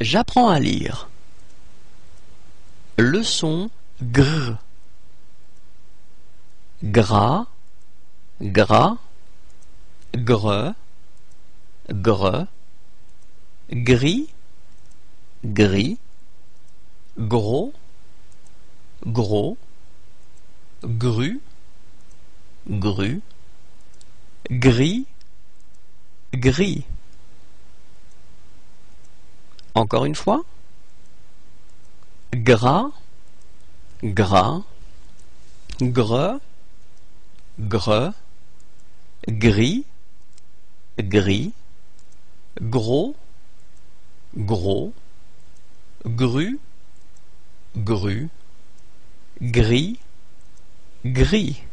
J'apprends à lire. Leçon gr. Gras, gras, gre, gre, gris, gris, gros, gros, gru, gru, gris, gris. Encore une fois. Gras, gras, gre, gre, gris, gris, gros, gros, gru, gru, gris, gris.